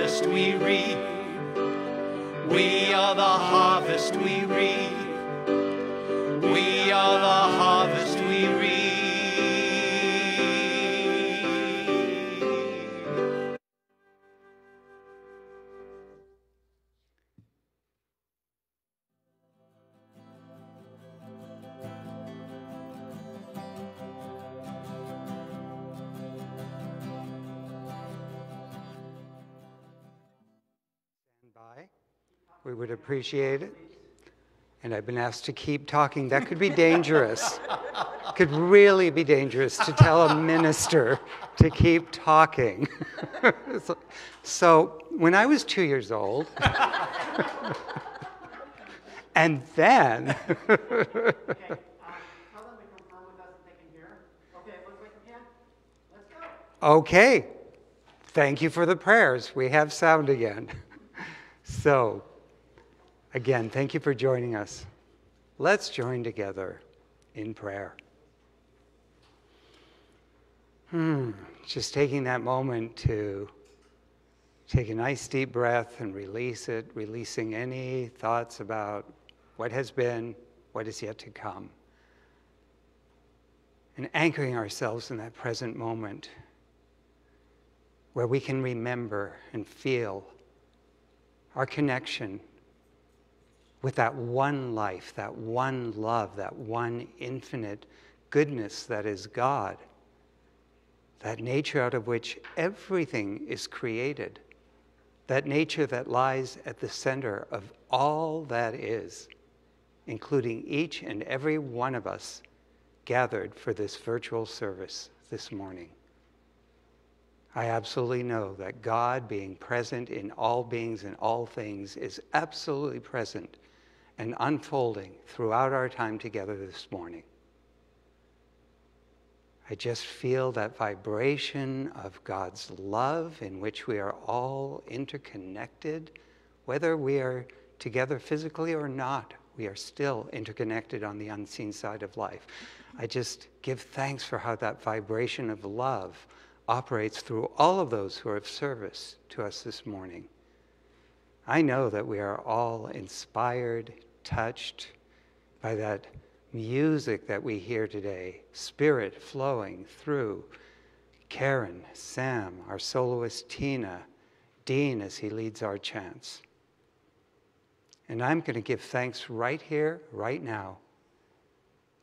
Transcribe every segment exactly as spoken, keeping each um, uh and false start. harvest we reap. We are the harvest we reap. We are the harvest we reap. Stand by. We would appreciate it. And I've been asked to keep talking. That could be dangerous. It could really be dangerous to tell a minister to keep talking. So when I was two years old, and then... Okay, thank you for the prayers. We have sound again. So... Again, thank you for joining us. Let's join together in prayer. Hmm, just taking that moment to take a nice deep breath and release it, releasing any thoughts about what has been, what is yet to come, and anchoring ourselves in that present moment where we can remember and feel our connection with that one life, that one love, that one infinite goodness that is God, that nature out of which everything is created, that nature that lies at the center of all that is, including each and every one of us gathered for this virtual service this morning. I absolutely know that God, being present in all beings and all things, is absolutely present and unfolding throughout our time together this morning. I just feel that vibration of God's love in which we are all interconnected. Whether we are together physically or not, we are still interconnected on the unseen side of life. I just give thanks for how that vibration of love operates through all of those who are of service to us this morning. I know that we are all inspired, touched by that music that we hear today, spirit flowing through Karen, Sam, our soloist Tina, Dean as he leads our chants. And I'm going to give thanks right here, right now,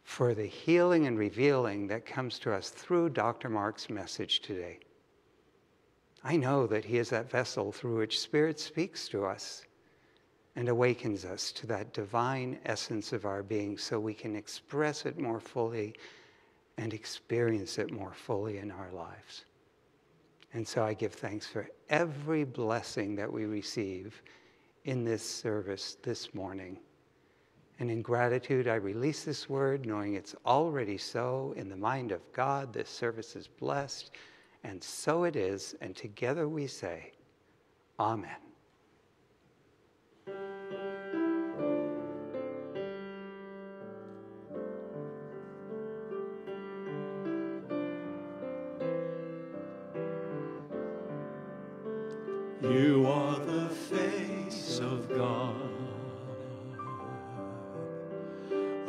for the healing and revealing that comes to us through Doctor Mark's message today. I know that he is that vessel through which Spirit speaks to us and awakens us to that divine essence of our being so we can express it more fully and experience it more fully in our lives. And so I give thanks for every blessing that we receive in this service this morning. And in gratitude, I release this word, knowing it's already so in the mind of God. This service is blessed. And so it is, and together we say, Amen. You are the face of God.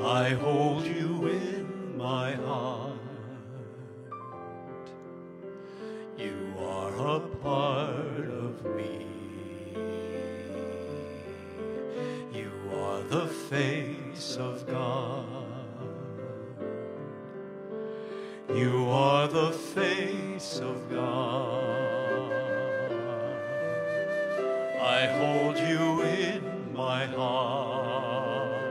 I hold you in my heart. You are a part of me. You are the face of God. You are the face of God. I hold you in my heart.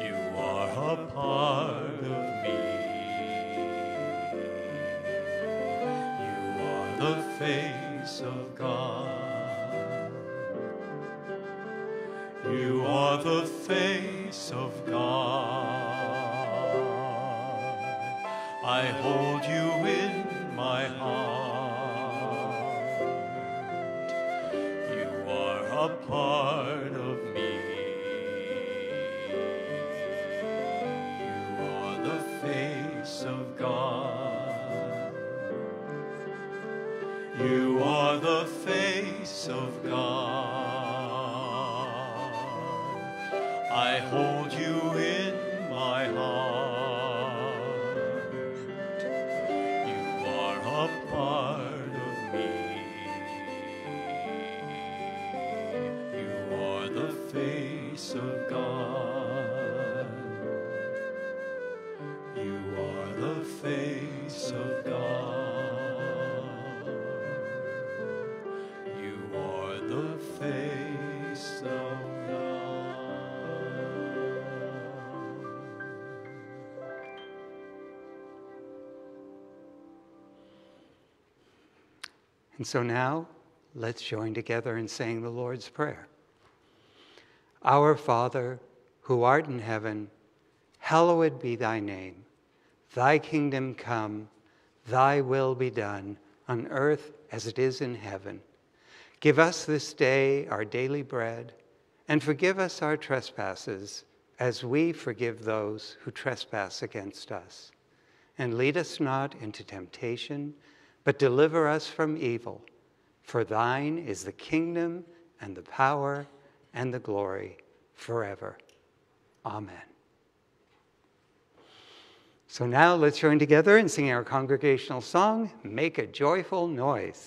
You are a part of me. The face of God. You are the face of God. I hold you in my heart. You are a part of me. You are the face of God. You are grace of God. I hold you in my heart. You are a part of me. You are the face of God. You are the face of God. And so now, let's join together in saying the Lord's Prayer. Our Father, who art in heaven, hallowed be thy name. Thy kingdom come, thy will be done, on earth as it is in heaven. Give us this day our daily bread, and forgive us our trespasses, as we forgive those who trespass against us. And lead us not into temptation, but deliver us from evil. For thine is the kingdom and the power and the glory forever. Amen. So now let's join together and sing our congregational song, Make a Joyful Noise.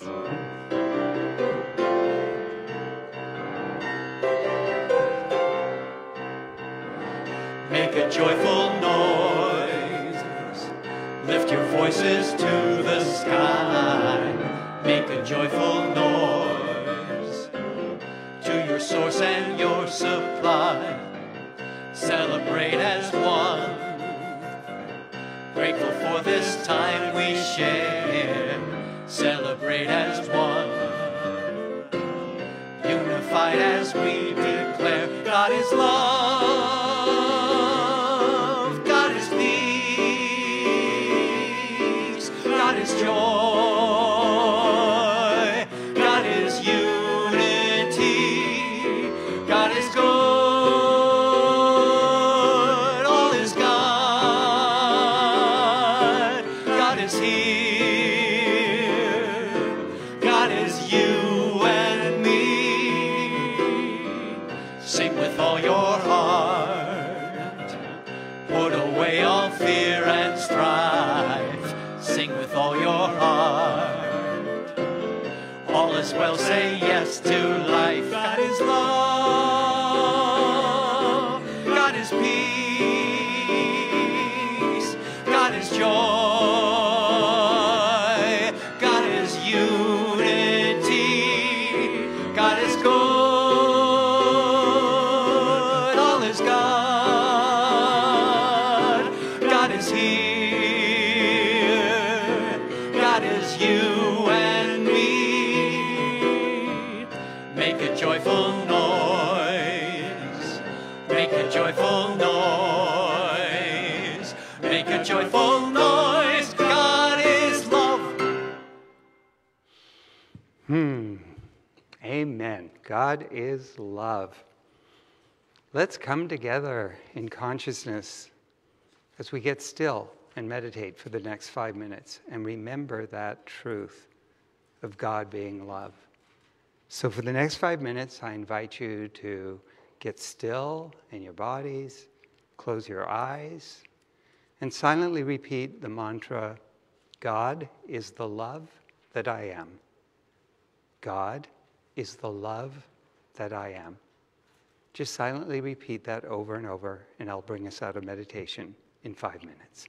Make a joyful noise. Lift your voices to the sky. Make a joyful noise to your source and your supply. Celebrate as one, grateful for this time we share. Celebrate as one, unified as we declare. God is love. Joy, God is unity, God is good, all is God, God is here, God is you and me. Sing with all your heart, put away all fear and strife. Sing with all your heart. All is well, say yes to life. God is love, God is peace, God is joy, God is unity, God is good, all is God, God is here. Joyful noise, make a joyful noise, God is love. Hmm. Amen. God is love. Let's come together in consciousness as we get still and meditate for the next five minutes and remember that truth of God being love. So for the next five minutes, I invite you to get still in your bodies, close your eyes, and silently repeat the mantra, God is the love that I am. God is the love that I am. Just silently repeat that over and over, and I'll bring us out of meditation in five minutes.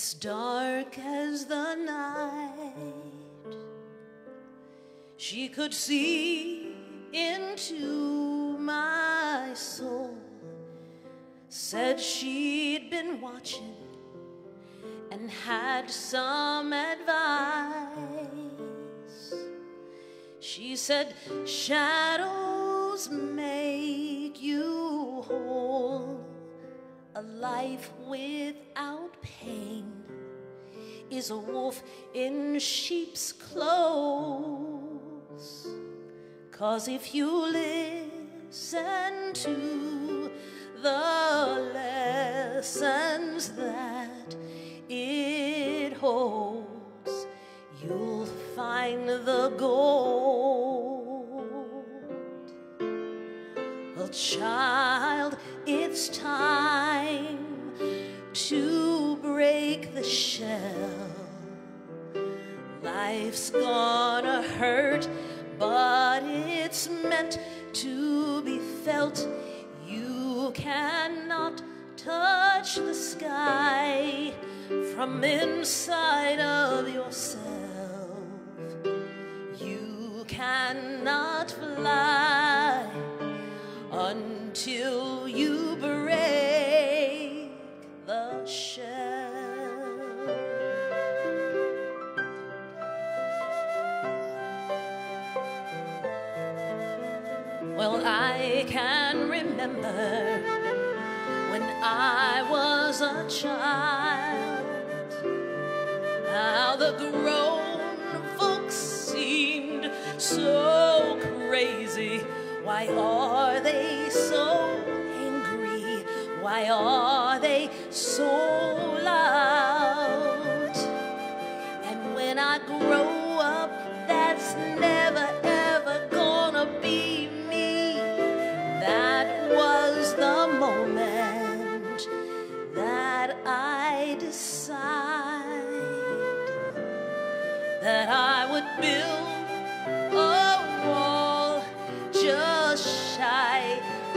As dark as the night, she could see into my soul. Said she'd been watching and had some advice. She said, shadows make you whole. A life without pain is a wolf in sheep's clothes. 'Cause if you listen to the lessons that it holds, you'll find the gold. Well, child, it's time to break the shell. Life's gonna hurt, but it's meant to be felt. You cannot touch the sky from inside of yourself. You cannot fly until you break the shell. Well, I can remember when I was a child, how the grown folks seemed so crazy. Why are they so angry? Why are they so loud? And when I grow up, that's never ever gonna be me. That was the moment that I decided that I would build a wall just shy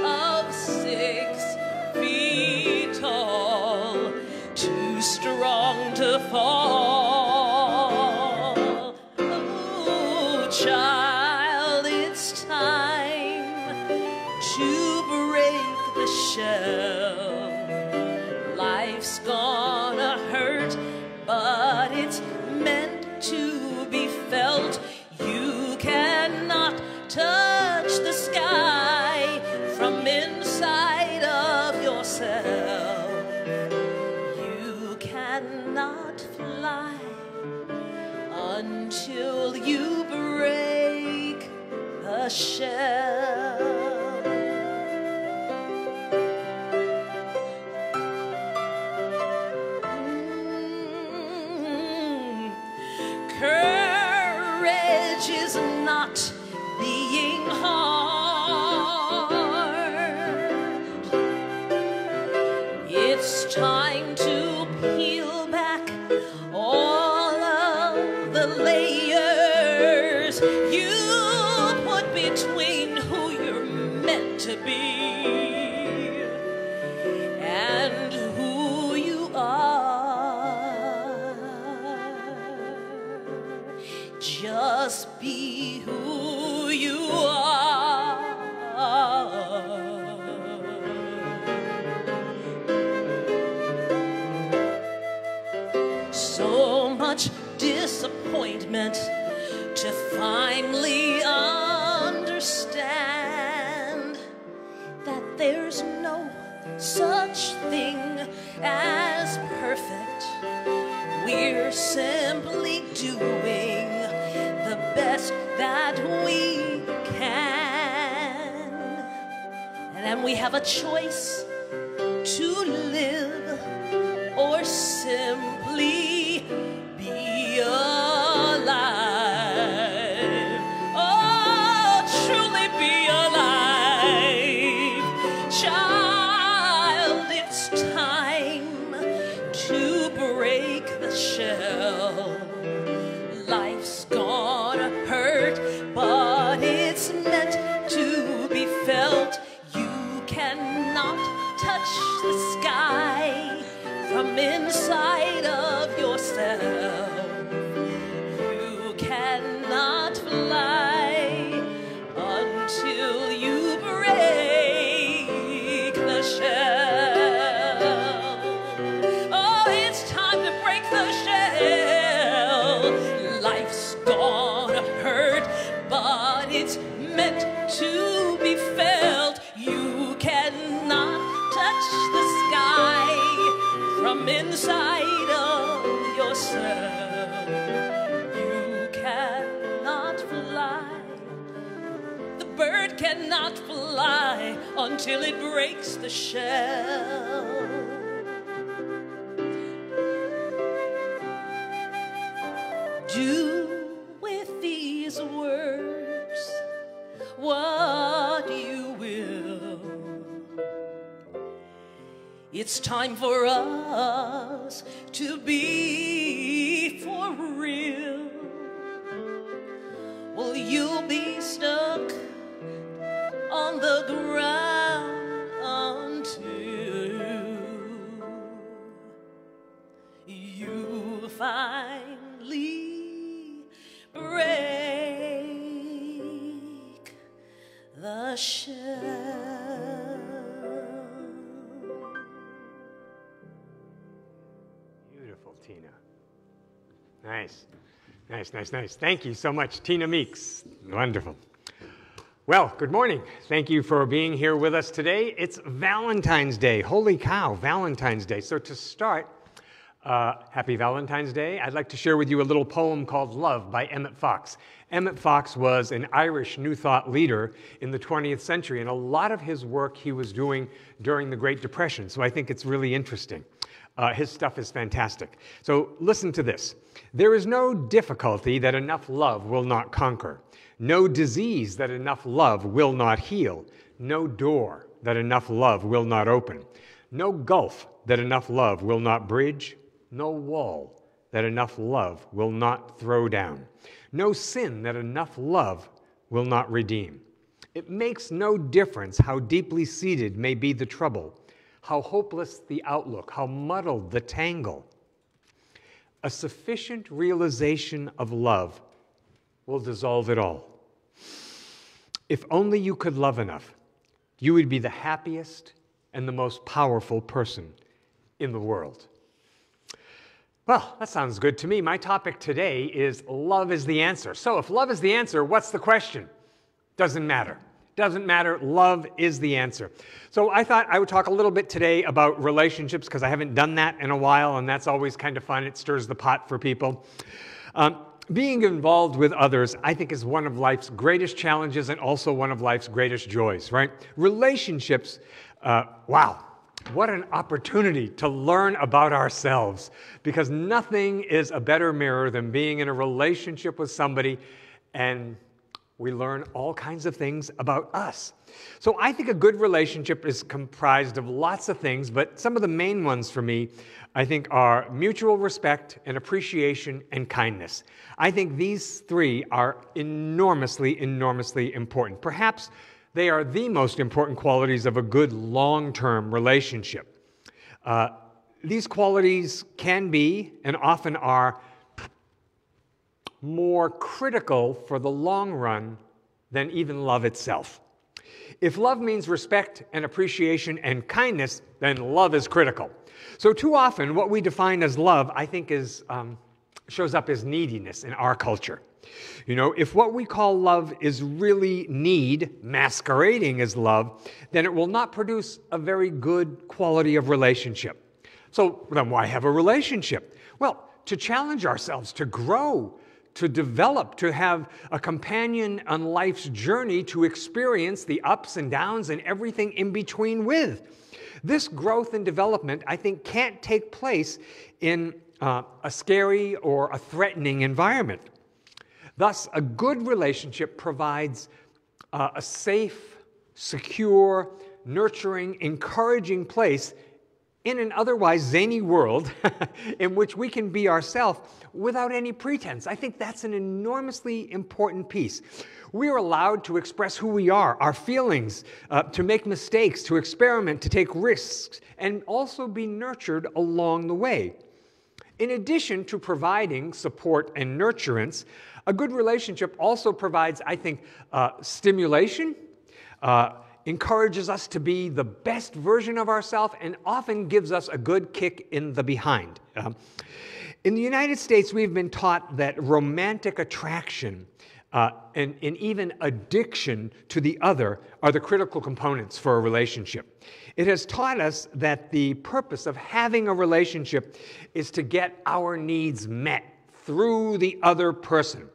of six feet tall, too strong to fall. Oh, child, it's time to break the shell. Life's gonna hurt, but it's meant to be felt. You cannot touch the sky from inside of yourself. You cannot fly until you break the shell. Mm-hmm. Courage is not being hard. It's time to peel back all of the layers you put between who you're meant to be and who you are. Just be who you are. So much disappointment to finally understand that there's no such thing as perfect. We're simply doing the best that we can, and then we have a choice to live or simply be alive. Oh, truly be alive. Child, it's time to break the shell. Life's gonna hurt, but it's meant to be felt. You cannot touch the sky from inside of it's meant to be felt. You cannot touch the sky from inside of yourself. You cannot fly. The bird cannot fly until it breaks the shell. Do with these words what you will. It's time for us to be for real. Will you be stuck on the ground until you finally break the shell? Beautiful, Tina. Nice, nice, nice, nice. Thank you so much, Tina Meeks. Wonderful. Well, good morning. Thank you for being here with us today. It's Valentine's Day. Holy cow, Valentine's Day. So to start, Uh, happy Valentine's Day. I'd like to share with you a little poem called Love by Emmett Fox. Emmett Fox was an Irish New Thought leader in the twentieth century, and a lot of his work he was doing during the Great Depression, so I think it's really interesting. Uh, his stuff is fantastic. So listen to this. There is no difficulty that enough love will not conquer, no disease that enough love will not heal, no door that enough love will not open, no gulf that enough love will not bridge, no wall that enough love will not throw down, no sin that enough love will not redeem. It makes no difference how deeply seated may be the trouble, how hopeless the outlook, how muddled the tangle. A sufficient realization of love will dissolve it all. If only you could love enough, you would be the happiest and the most powerful person in the world. Well, that sounds good to me. My topic today is love is the answer. So if love is the answer, what's the question? Doesn't matter. Doesn't matter. Love is the answer. So I thought I would talk a little bit today about relationships because I haven't done that in a while, and that's always kind of fun. It stirs the pot for people. Um, being involved with others, I think, is one of life's greatest challenges and also one of life's greatest joys, right? Relationships, uh, wow. What an opportunity to learn about ourselves, because nothing is a better mirror than being in a relationship with somebody, and we learn all kinds of things about us. So I think a good relationship is comprised of lots of things, but some of the main ones for me, I think, are mutual respect and appreciation and kindness. I think these three are enormously, enormously important. Perhaps they are the most important qualities of a good long-term relationship. Uh, these qualities can be, and often are, more critical for the long run than even love itself. If love means respect and appreciation and kindness, then love is critical. So too often, what we define as love, I think, is, um, shows up as neediness in our culture. You know, if what we call love is really need masquerading as love, then it will not produce a very good quality of relationship. So then why have a relationship? Well, to challenge ourselves, to grow, to develop, to have a companion on life's journey, to experience the ups and downs and everything in between with. This growth and development, I think, can't take place in uh, a scary or a threatening environment. Thus, a good relationship provides uh, a safe, secure, nurturing, encouraging place in an otherwise zany world in which we can be ourselves without any pretense. I think that's an enormously important piece. We're allowed to express who we are, our feelings, uh, to make mistakes, to experiment, to take risks, and also be nurtured along the way. In addition to providing support and nurturance, a good relationship also provides, I think, uh, stimulation, uh, encourages us to be the best version of ourselves, and often gives us a good kick in the behind. Um, in the United States, we've been taught that romantic attraction uh, and, and even addiction to the other are the critical components for a relationship. It has taught us that the purpose of having a relationship is to get our needs met through the other person.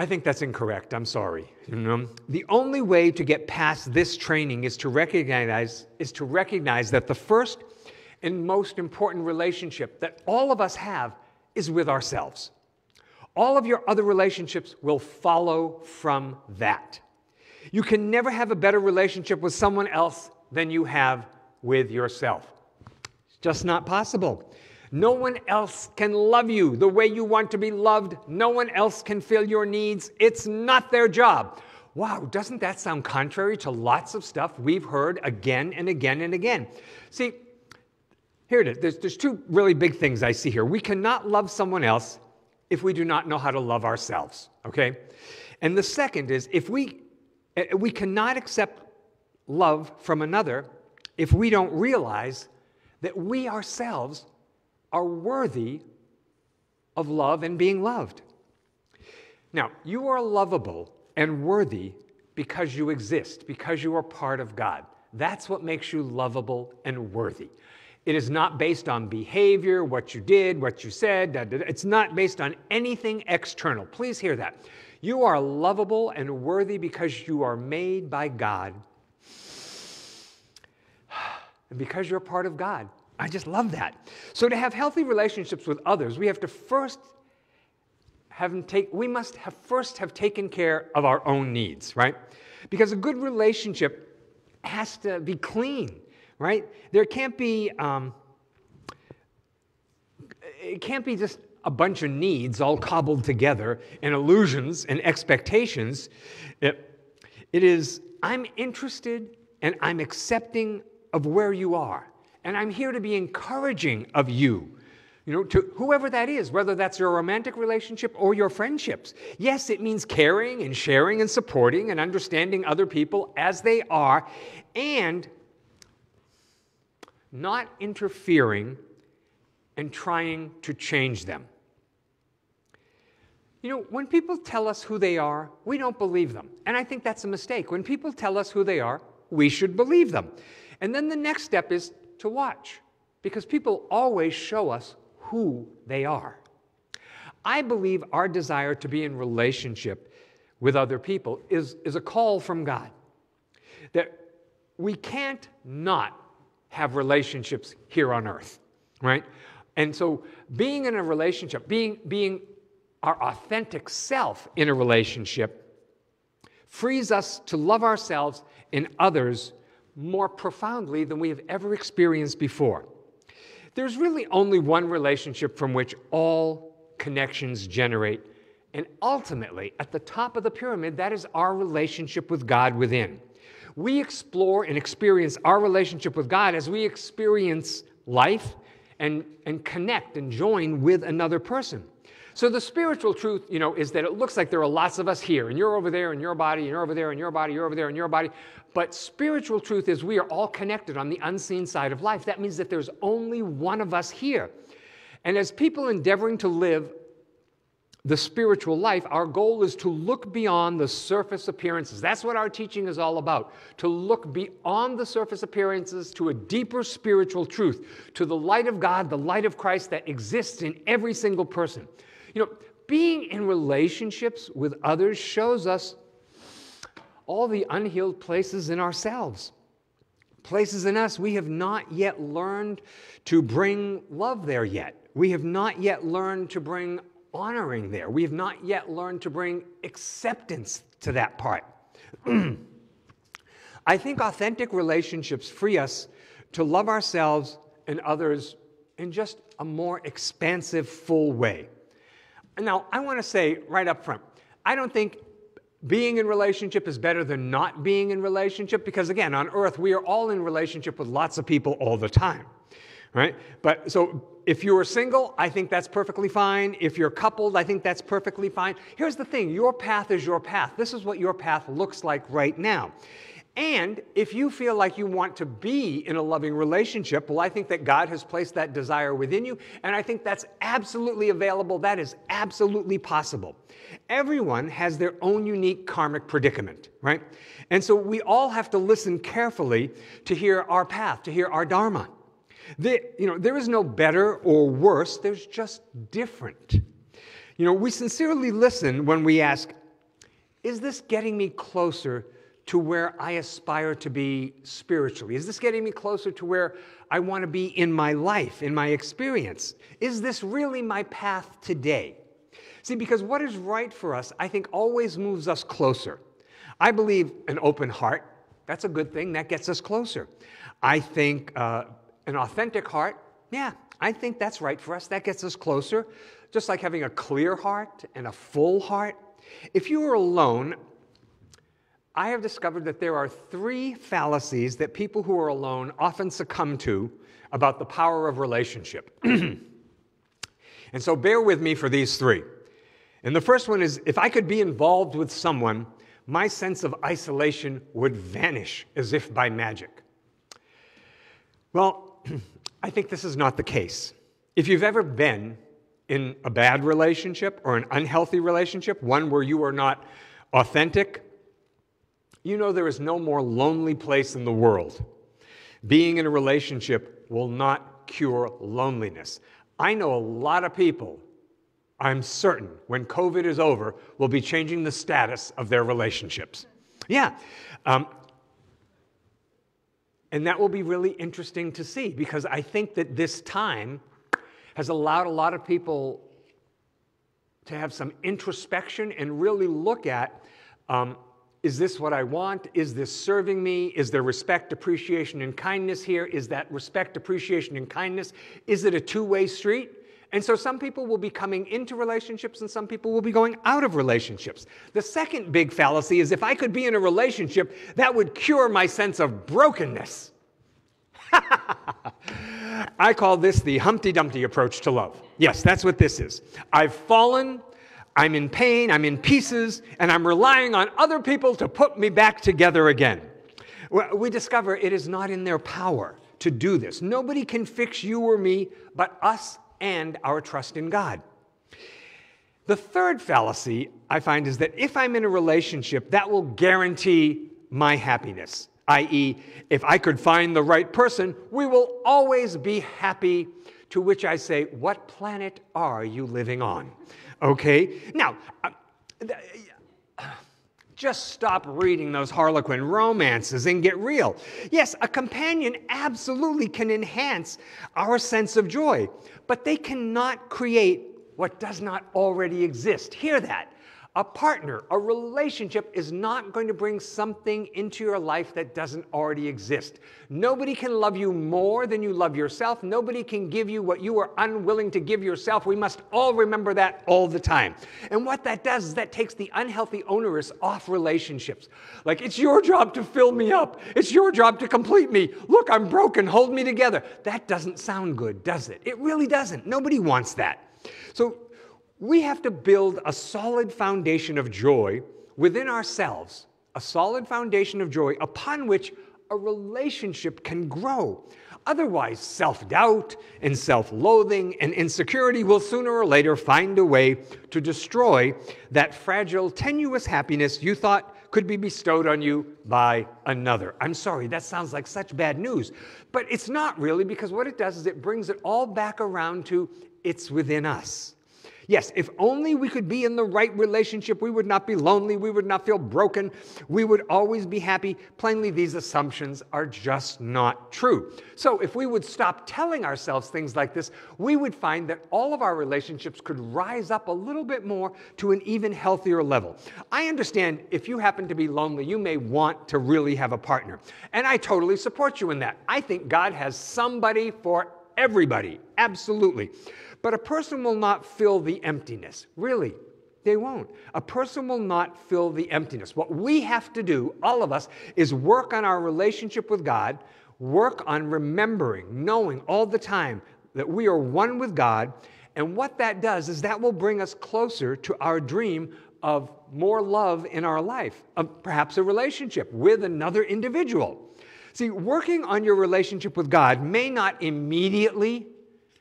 I think that's incorrect. I'm sorry. You know? The only way to get past this training is to recognize, is to recognize that the first and most important relationship that all of us have is with ourselves. All of your other relationships will follow from that. You can never have a better relationship with someone else than you have with yourself. It's just not possible. No one else can love you the way you want to be loved. No one else can fill your needs. It's not their job. Wow, doesn't that sound contrary to lots of stuff we've heard again and again and again? See, here it is. There's, there's two really big things I see here. We cannot love someone else if we do not know how to love ourselves, okay? And the second is, if we, we cannot accept love from another if we don't realize that we ourselves are worthy of love and being loved. Now, you are lovable and worthy because you exist, because you are part of God. That's what makes you lovable and worthy. It is not based on behavior, what you did, what you said. Da, da, da. It's not based on anything external. Please hear that. You are lovable and worthy because you are made by God. And because you're part of God. I just love that. So to have healthy relationships with others, we have to first have take, we must have first have taken care of our own needs, right? Because a good relationship has to be clean, right? There can't be, um, it can't be just a bunch of needs all cobbled together and illusions and expectations. It, it is, I'm interested and I'm accepting of where you are. And I'm here to be encouraging of you, you know, to whoever that is, whether that's your romantic relationship or your friendships. Yes, it means caring and sharing and supporting and understanding other people as they are and not interfering and trying to change them. You know, when people tell us who they are, we don't believe them. And I think that's a mistake. When people tell us who they are, we should believe them. And then the next step is to watch, because people always show us who they are. I believe our desire to be in relationship with other people is, is a call from God, that we can't not have relationships here on earth, right? And so being in a relationship, being, being our authentic self in a relationship, frees us to love ourselves and others more profoundly than we have ever experienced before. There's really only one relationship from which all connections generate, and ultimately, at the top of the pyramid, that is our relationship with God within. We explore and experience our relationship with God as we experience life and, and connect and join with another person. So the spiritual truth, you know, is that it looks like there are lots of us here, and you're over there, and your body, and you're over there, and your body, you're over there, and your body. But spiritual truth is we are all connected on the unseen side of life. That means that there's only one of us here. And as people endeavoring to live the spiritual life, our goal is to look beyond the surface appearances. That's what our teaching is all about, to look beyond the surface appearances to a deeper spiritual truth, to the light of God, the light of Christ that exists in every single person. You know, being in relationships with others shows us all the unhealed places in ourselves, places in us we have not yet learned to bring love there yet. We have not yet learned to bring honoring there. We have not yet learned to bring acceptance to that part. I think authentic relationships free us to love ourselves and others in just a more expansive, full way. Now, I want to say right up front, I don't think being in relationship is better than not being in relationship, because again, on earth, we are all in relationship with lots of people all the time, right? But so if you are single, I think that's perfectly fine. If you're coupled, I think that's perfectly fine. Here's the thing, your path is your path. This is what your path looks like right now. And if you feel like you want to be in a loving relationship, well, I think that God has placed that desire within you, and I think that's absolutely available. That is absolutely possible. Everyone has their own unique karmic predicament, right? And so we all have to listen carefully to hear our path, to hear our dharma. The, you know, there is no better or worse. There's just different. You know, we sincerely listen when we ask, is this getting me closer to where I aspire to be spiritually? Is this getting me closer to where I want to be in my life, in my experience? Is this really my path today? See, because what is right for us, I think, always moves us closer. I believe an open heart, that's a good thing, that gets us closer. I think uh, an authentic heart, yeah, I think that's right for us, that gets us closer. Just like having a clear heart and a full heart. If you were alone, I have discovered that there are three fallacies that people who are alone often succumb to about the power of relationship. And so bear with me for these three. And the first one is, if I could be involved with someone, my sense of isolation would vanish as if by magic. Well, I think this is not the case. If you've ever been in a bad relationship or an unhealthy relationship, one where you are not authentic, you know there is no more lonely place in the world. Being in a relationship will not cure loneliness. I know a lot of people, I'm certain, when COVID is over, will be changing the status of their relationships. Yeah. Um, and that will be really interesting to see, because I think that this time has allowed a lot of people to have some introspection and really look at, um, is this what I want? Is this serving me? Is there respect, appreciation, and kindness here? Is that respect, appreciation, and kindness? Is it a two-way street? And so some people will be coming into relationships and some people will be going out of relationships. The second big fallacy is, if I could be in a relationship, that would cure my sense of brokenness. I call this the Humpty Dumpty approach to love. Yes, that's what this is. I've fallen, I'm in pain, I'm in pieces, and I'm relying on other people to put me back together again. We discover it is not in their power to do this. Nobody can fix you or me but us and our trust in God. The third fallacy I find is that if I'm in a relationship, that will guarantee my happiness, that is, if I could find the right person, we will always be happy, to which I say, what planet are you living on? Okay? Now, uh, uh, just stop reading those Harlequin romances and get real. Yes, a companion absolutely can enhance our sense of joy, but they cannot create what does not already exist. Hear that. A partner, a relationship is not going to bring something into your life that doesn't already exist. Nobody can love you more than you love yourself. Nobody can give you what you are unwilling to give yourself. We must all remember that all the time. And what that does is that takes the unhealthy onerous off relationships. Like, it's your job to fill me up. It's your job to complete me. Look, I'm broken. Hold me together. That doesn't sound good, does it? It really doesn't. Nobody wants that. So we have to build a solid foundation of joy within ourselves, a solid foundation of joy upon which a relationship can grow. Otherwise, self-doubt and self-loathing and insecurity will sooner or later find a way to destroy that fragile, tenuous happiness you thought could be bestowed on you by another. I'm sorry, that sounds like such bad news, but it's not really, because what it does is it brings it all back around to it's within us. Yes, if only we could be in the right relationship, we would not be lonely, we would not feel broken, we would always be happy. Plainly, these assumptions are just not true. So if we would stop telling ourselves things like this, we would find that all of our relationships could rise up a little bit more to an even healthier level. I understand if you happen to be lonely, you may want to really have a partner. And I totally support you in that. I think God has somebody for everybody, absolutely. But a person will not fill the emptiness. Really, they won't. A person will not fill the emptiness. What we have to do, all of us, is work on our relationship with God, work on remembering, knowing all the time that we are one with God, and what that does is that will bring us closer to our dream of more love in our life, of perhaps a relationship with another individual. See, working on your relationship with God may not immediately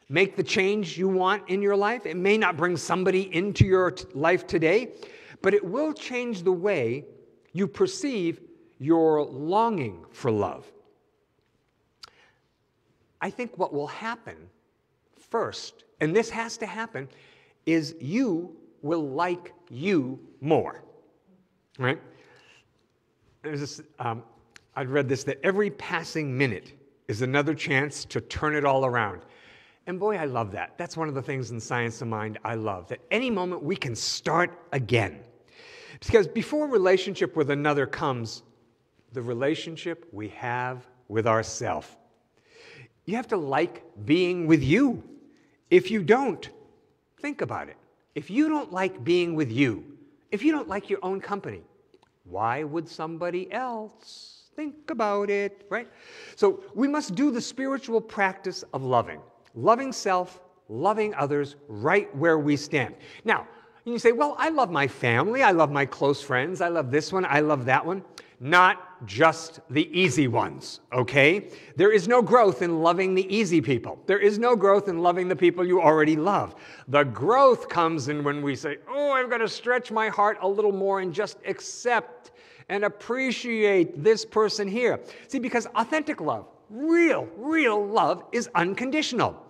make the change you want in your life. It may not bring somebody into your t- life today, but it will change the way you perceive your longing for love. I think what will happen first, and this has to happen, is you will like you more, right? There's this, um, I've read this, that every passing minute is another chance to turn it all around. And boy, I love that. That's one of the things in Science of Mind I love, that any moment we can start again. Because before relationship with another comes the relationship we have with ourselves. You have to like being with you. If you don't, think about it. If you don't like being with you, if you don't like your own company, why would somebody else? Think about it, right? So we must do the spiritual practice of loving. Loving self, loving others, right where we stand. Now, you say, well, I love my family, I love my close friends, I love this one, I love that one. Not just the easy ones, okay? There is no growth in loving the easy people. There is no growth in loving the people you already love. The growth comes in when we say, oh, I'm going to stretch my heart a little more and just accept and appreciate this person here. See, because authentic love, real, real love is unconditional.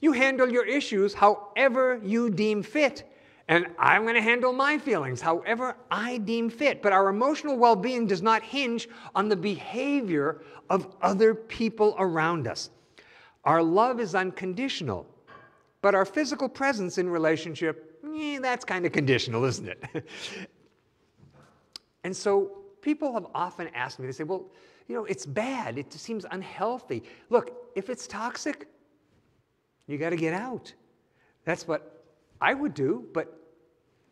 You handle your issues however you deem fit. And I'm going to handle my feelings however I deem fit. But our emotional well-being does not hinge on the behavior of other people around us. Our love is unconditional, but our physical presence in relationship, eh, that's kind of conditional, isn't it? And so people have often asked me, they say, well, you know, it's bad. It seems unhealthy. Look, if it's toxic, you got to get out. That's what I would do, but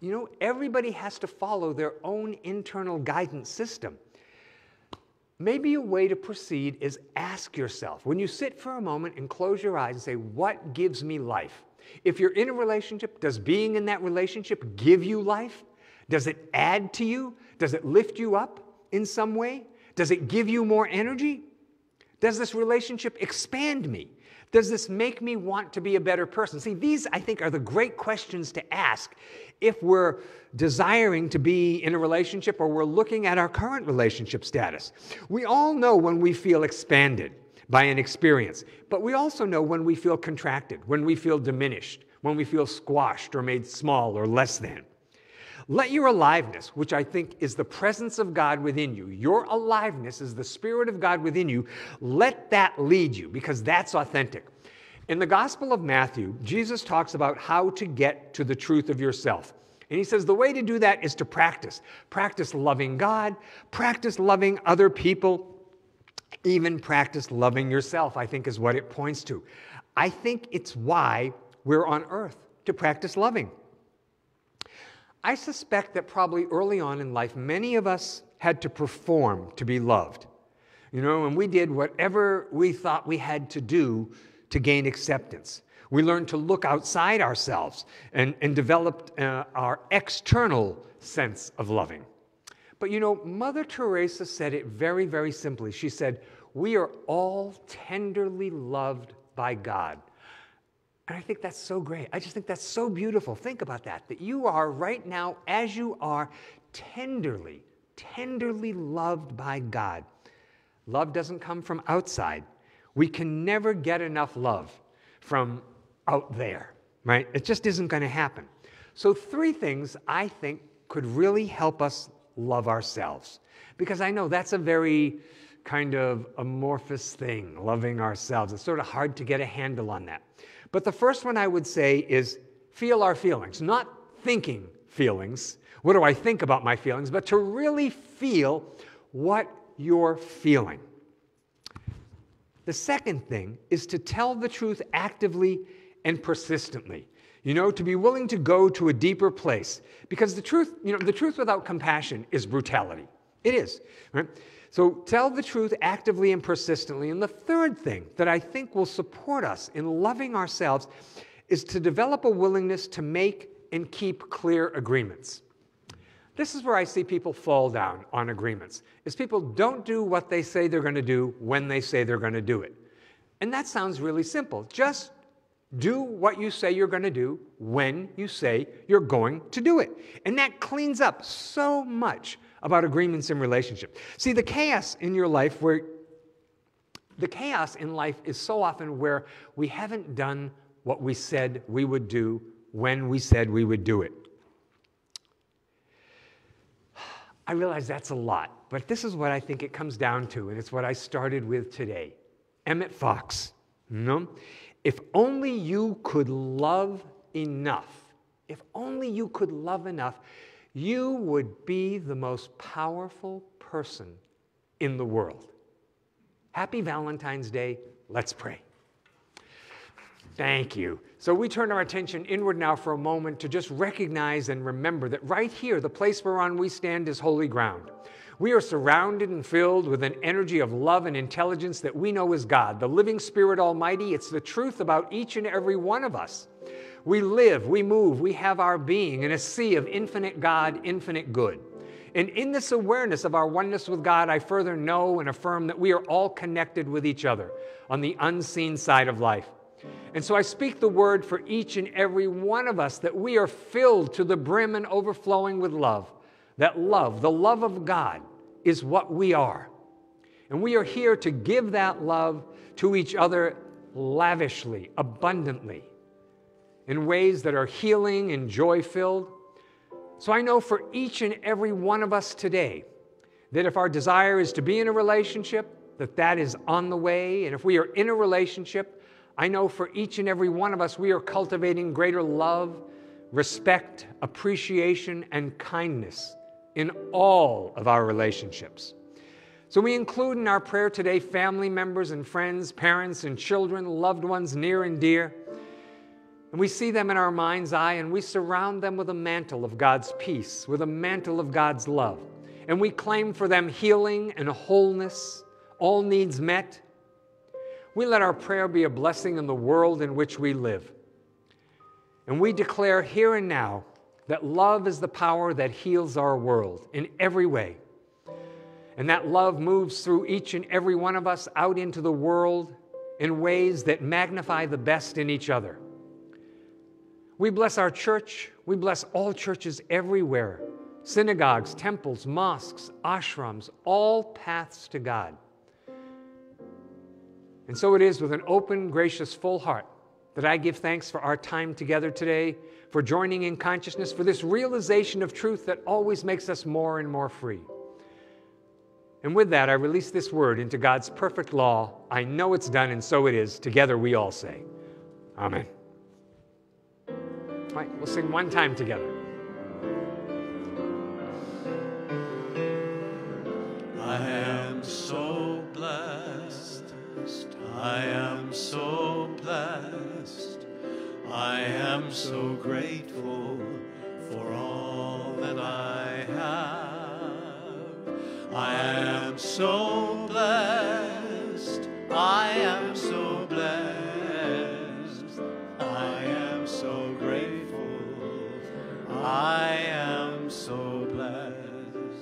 you know, everybody has to follow their own internal guidance system. Maybe a way to proceed is ask yourself, when you sit for a moment and close your eyes and say, what gives me life? If you're in a relationship, does being in that relationship give you life? Does it add to you? Does it lift you up in some way? Does it give you more energy? Does this relationship expand me? Does this make me want to be a better person? See, these, I think, are the great questions to ask if we're desiring to be in a relationship or we're looking at our current relationship status. We all know when we feel expanded by an experience, but we also know when we feel contracted, when we feel diminished, when we feel squashed or made small or less than. Let your aliveness, which I think is the presence of God within you, your aliveness is the Spirit of God within you, let that lead you, because that's authentic. In the Gospel of Matthew, Jesus talks about how to get to the truth of yourself. And he says the way to do that is to practice. Practice loving God, practice loving other people, even practice loving yourself, I think is what it points to. I think it's why we're on earth, to practice loving. I suspect that probably early on in life, many of us had to perform to be loved. You know, and we did whatever we thought we had to do to gain acceptance. We learned to look outside ourselves and, and developed uh, our external sense of loving. But you know, Mother Teresa said it very, very simply. She said, we are all tenderly loved by God. And I think that's so great. I just think that's so beautiful. Think about that, that you are right now, as you are, tenderly, tenderly loved by God. Love doesn't come from outside. We can never get enough love from out there, right? It just isn't going to happen. So three things I think could really help us love ourselves, because I know that's a very kind of amorphous thing, loving ourselves. It's sort of hard to get a handle on that. But the first one I would say is feel our feelings, not thinking feelings. What do I think about my feelings? But to really feel what you're feeling. The second thing is to tell the truth actively and persistently. You know, to be willing to go to a deeper place. Because the truth, you know, the truth without compassion is brutality. It is, right? So tell the truth actively and persistently. And the third thing that I think will support us in loving ourselves is to develop a willingness to make and keep clear agreements. This is where I see people fall down on agreements, is people don't do what they say they're going to do when they say they're going to do it. And that sounds really simple. Just do what you say you're going to do when you say you're going to do it. And that cleans up so much about agreements in relationships. See, the chaos in your life where the chaos in life is so often where we haven't done what we said we would do when we said we would do it. I realize that's a lot, but this is what I think it comes down to, and it's what I started with today. Emmett Fox, you know? If only you could love enough, if only you could love enough, you would be the most powerful person in the world. Happy Valentine's Day. Let's pray. Thank you. So we turn our attention inward now for a moment to just recognize and remember that right here, the place whereon we stand is holy ground. We are surrounded and filled with an energy of love and intelligence that we know is God, the living Spirit Almighty. It's the truth about each and every one of us. We live, we move, we have our being in a sea of infinite God, infinite good. And in this awareness of our oneness with God, I further know and affirm that we are all connected with each other on the unseen side of life. And so I speak the word for each and every one of us that we are filled to the brim and overflowing with love. That love, the love of God, is what we are. And we are here to give that love to each other lavishly, abundantly, in ways that are healing and joy-filled. So I know for each and every one of us today that if our desire is to be in a relationship, that that is on the way. And if we are in a relationship, I know for each and every one of us, we are cultivating greater love, respect, appreciation, and kindness in all of our relationships. So we include in our prayer today family members and friends, parents and children, loved ones near and dear. And we see them in our mind's eye, and we surround them with a mantle of God's peace, with a mantle of God's love. And we claim for them healing and wholeness, all needs met. We let our prayer be a blessing in the world in which we live. And we declare here and now that love is the power that heals our world in every way. And that love moves through each and every one of us out into the world in ways that magnify the best in each other. We bless our church. We bless all churches everywhere. Synagogues, temples, mosques, ashrams, all paths to God. And so it is with an open, gracious, full heart that I give thanks for our time together today, for joining in consciousness, for this realization of truth that always makes us more and more free. And with that, I release this word into God's perfect law. I know it's done, and so it is. Together we all say, Amen. All right, we'll sing one time together. I am so blessed. I am so blessed, I am so grateful for all that I have. I am so blessed, I am so blessed, I am so grateful, I am so blessed.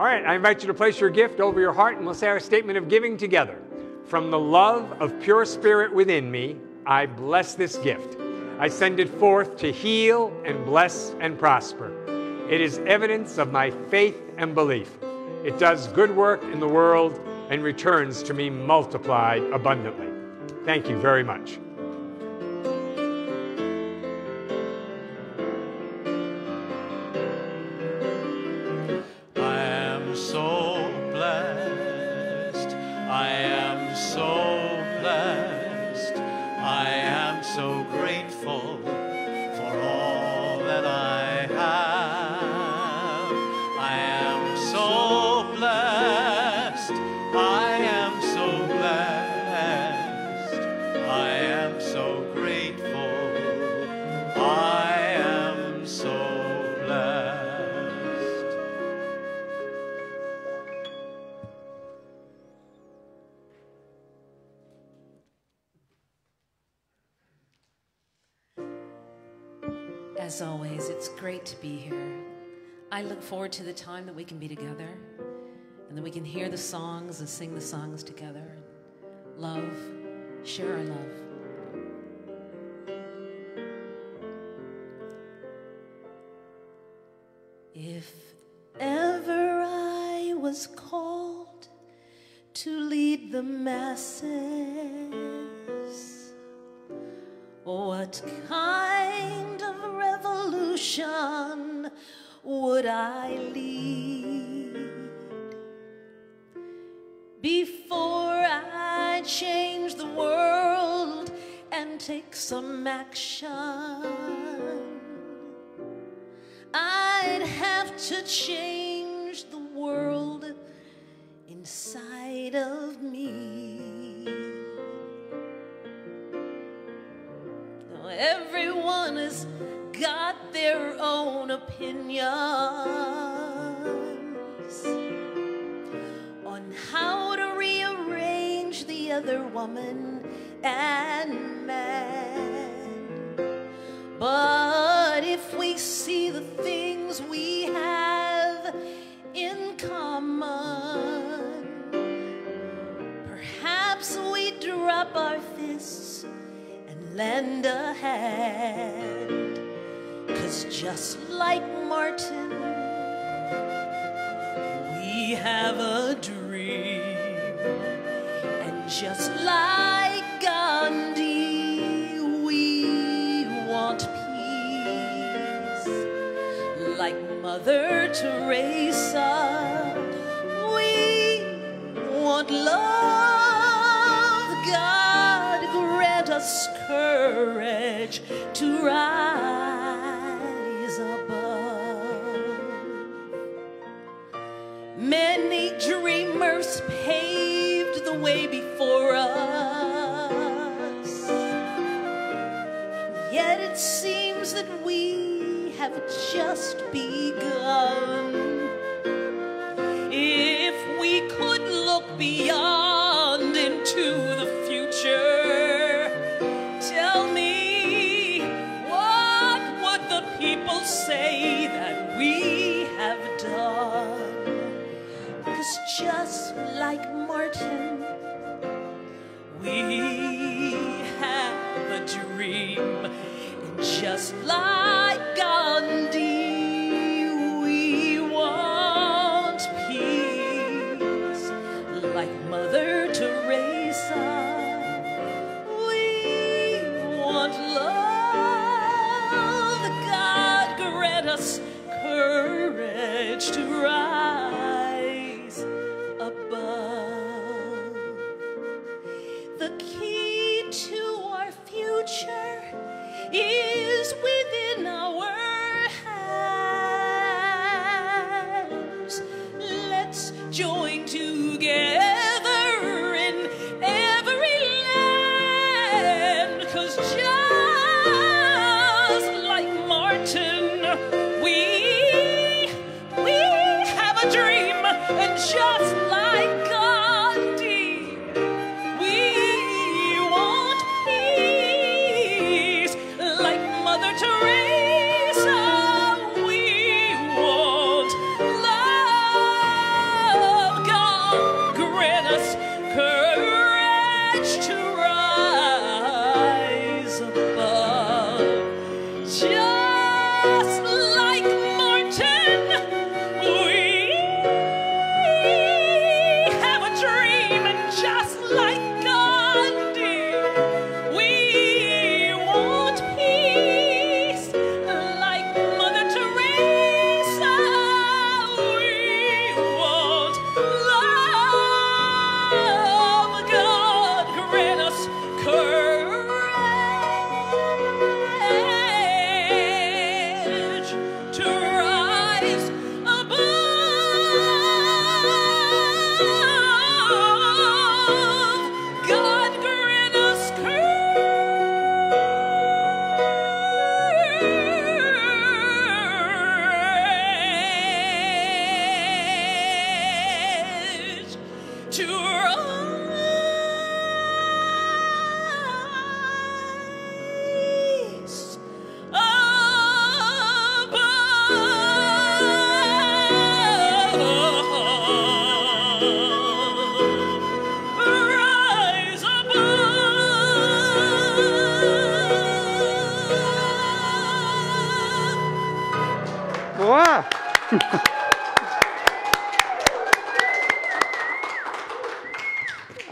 All right, I invite you to place your gift over your heart, and we'll say our statement of giving together. From the love of pure spirit within me, I bless this gift. I send it forth to heal and bless and prosper. It is evidence of my faith and belief. It does good work in the world and returns to me multiplied abundantly. Thank you very much. I look forward to the time that we can be together and that we can hear the songs and sing the songs together. Love, share our love. If ever I was called to lead the masses, what kind of revolution would I lead? Before I change the world and take some action, I'd have to change the world inside of me. Now everyone has got their own opinions on how to rearrange the other woman and man. But if we see the things we have in common, perhaps we drop our fists and lend a hand. 'Cause just like Martin, we have a dream, and just like Gandhi, like Mother Teresa, we want love. God grant us courage to rise above. Many dreamers paved the way before us, yet it seems that we have just begun. If we could look beyond into the future, tell me, what would the people say that we have done? 'Cause just like Martin, we have a dream. Just like Gandhi, we want peace. Like Mother Teresa, we want love. God grant us courage to rise above. The key to our future is within our hands. Let's join together in every land, 'cause just like Martin, we, we have a dream, and just like Gandhi, we want peace. Mother Teresa, we want love. God grant us courage to rise above. Just like Martin, we have a dream, and just like Gandhi, we want peace. Above.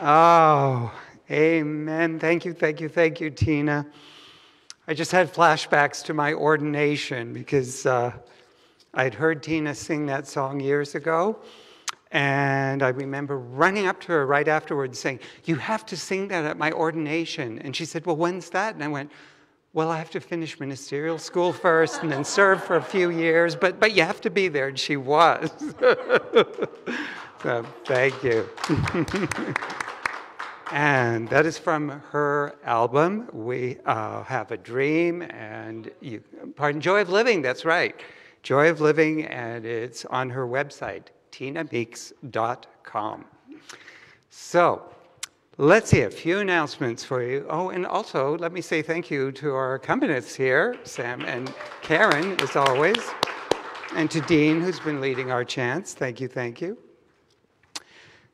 Oh, amen. Thank you, thank you, thank you, Tina. I just had flashbacks to my ordination because uh, I'd heard Tina sing that song years ago. And I remember running up to her right afterwards saying, you have to sing that at my ordination. And she said, well, when's that? And I went, well, I have to finish ministerial school first and then serve for a few years, but, but you have to be there. And she was. So thank you. And that is from her album, We uh, Have a Dream, and you, pardon, Joy of Living, that's right. Joy of Living, and it's on her website, tina meeks dot com. So, let's see, a few announcements for you. Oh, and also, let me say thank you to our accompanists here, Sam and Karen, as always, and to Dean, who's been leading our chants. Thank you, thank you.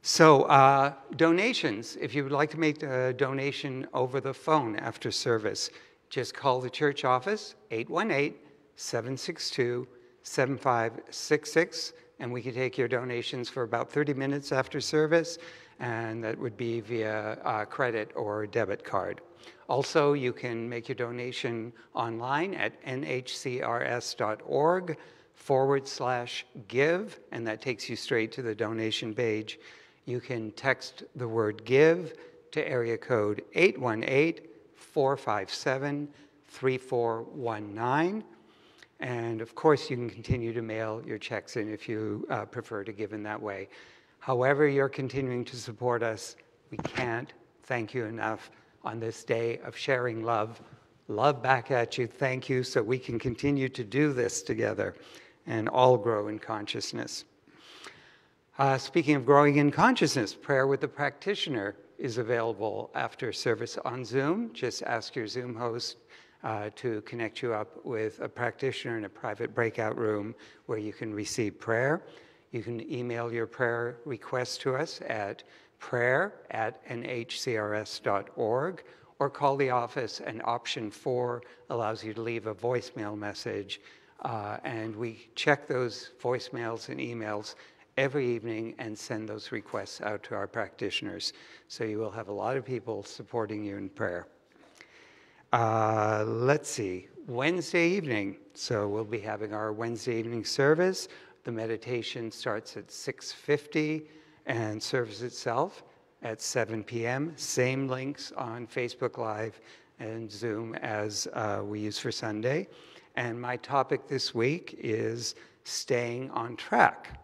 So, uh, donations, if you would like to make a donation over the phone after service, just call the church office, eight one eight, seven six two, seven five six six, and we can take your donations for about thirty minutes after service, and that would be via uh, credit or debit card. Also, you can make your donation online at N H C R S dot org forward slash give, and that takes you straight to the donation page. You can text the word give to area code eight one eight, four five seven, three four one nine. And of course, you can continue to mail your checks in if you uh, prefer to give in that way. However you're continuing to support us, we can't thank you enough on this day of sharing love. Love back at you, thank you, so we can continue to do this together and all grow in consciousness. Uh, speaking of growing in consciousness, Prayer with the Practitioner is available after service on Zoom. Just ask your Zoom host uh, to connect you up with a practitioner in a private breakout room where you can receive prayer. You can email your prayer request to us at prayer at N H C R S dot org, or call the office, and option four allows you to leave a voicemail message. Uh, and we check those voicemails and emails every evening and send those requests out to our practitioners. So you will have a lot of people supporting you in prayer. Uh, let's see, Wednesday evening. So we'll be having our Wednesday evening service. The meditation starts at six fifty and service itself at seven p m Same links on Facebook Live and Zoom as uh, we use for Sunday. And my topic this week is staying on track.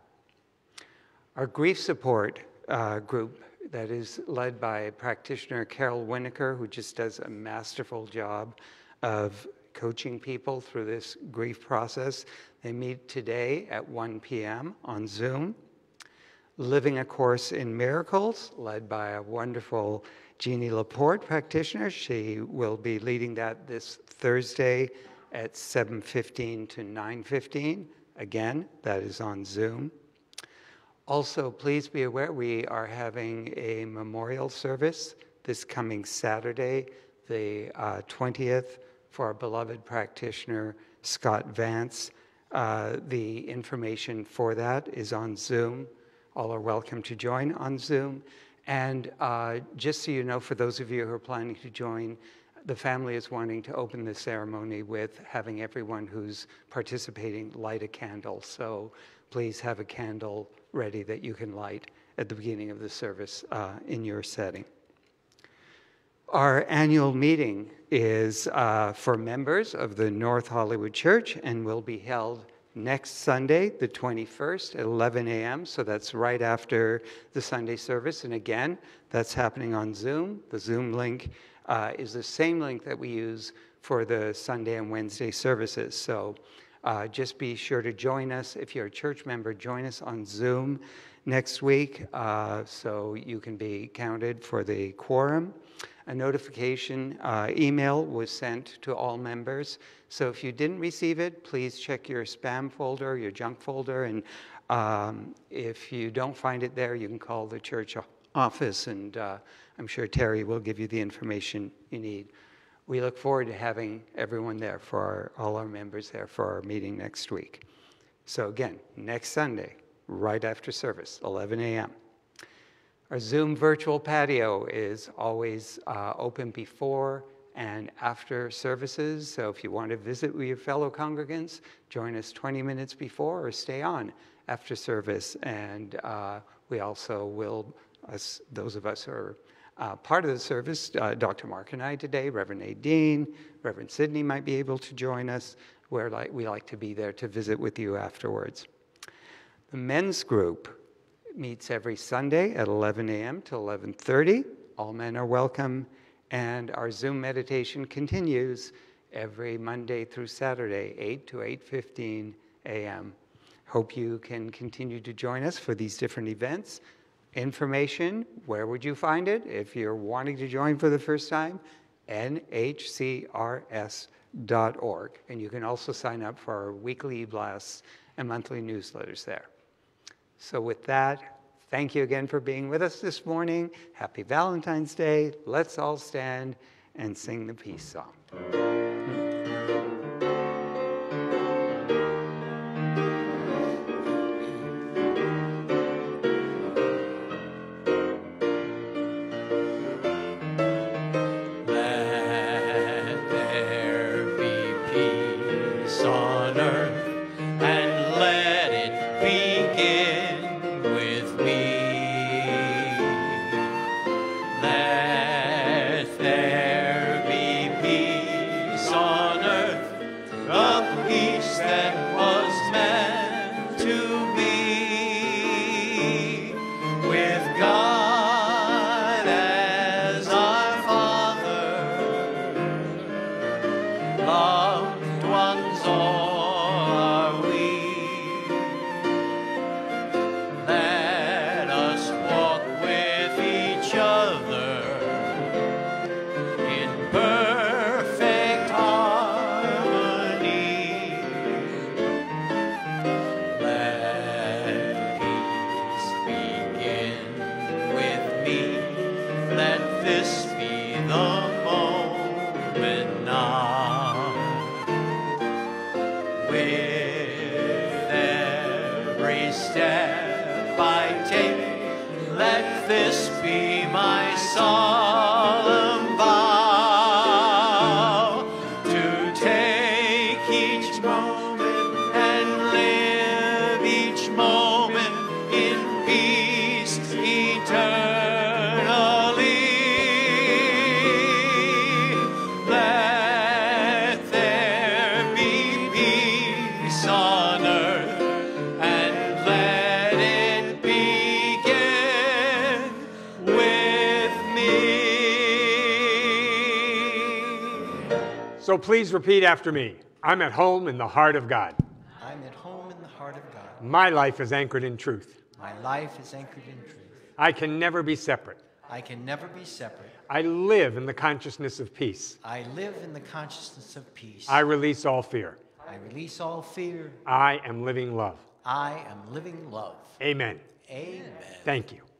Our grief support uh, group that is led by practitioner Carol Winiker, who just does a masterful job of coaching people through this grief process. They meet today at one p m on Zoom. Living a Course in Miracles, led by a wonderful Jeanne LaPonce practitioner. She will be leading that this Thursday at seven fifteen to nine fifteen. Again, that is on Zoom. Also, please be aware we are having a memorial service this coming Saturday, the uh, twentieth, for our beloved practitioner, Scott Vance. Uh, the information for that is on Zoom. All are welcome to join on Zoom. And uh, just so you know, for those of you who are planning to join, the family is wanting to open the ceremony with having everyone who's participating light a candle. So please have a candle ready that you can light at the beginning of the service uh, in your setting. Our annual meeting is uh, for members of the North Hollywood Church and will be held next Sunday, the twenty-first at eleven a m So that's right after the Sunday service. And again, that's happening on Zoom. The Zoom link uh, is the same link that we use for the Sunday and Wednesday services. So Uh, just be sure to join us. If you're a church member, join us on Zoom next week uh, so you can be counted for the quorum. A notification uh, email was sent to all members. So if you didn't receive it, please check your spam folder, your junk folder, and um, if you don't find it there, you can call the church office, and uh, I'm sure Terry will give you the information you need. We look forward to having everyone there for our, all our members there for our meeting next week. So again, next Sunday, right after service, eleven a m Our Zoom virtual patio is always uh, open before and after services. So if you want to visit with your fellow congregants, join us twenty minutes before or stay on after service. And uh, we also will, us, those of us who are uh, part of the service, uh, Doctor Mark and I today, Reverend Nadine, Reverend Sidney might be able to join us. Where like, we like to be there to visit with you afterwards. The men's group meets every Sunday at eleven a m to eleven thirty. All men are welcome. And our Zoom meditation continues every Monday through Saturday, eight to eight fifteen a m Hope you can continue to join us for these different events. Information, where would you find it? If you're wanting to join for the first time, N H C R S dot org. And you can also sign up for our weekly blasts and monthly newsletters there. So with that, thank you again for being with us this morning. Happy Valentine's Day. Let's all stand and sing the peace song. So please repeat after me. I'm at home in the heart of God. I'm at home in the heart of God. My life is anchored in truth. My life is anchored in truth. I can never be separate. I can never be separate. I live in the consciousness of peace. I live in the consciousness of peace. I release all fear. I release all fear. I am living love. I am living love. Amen. Amen. Thank you.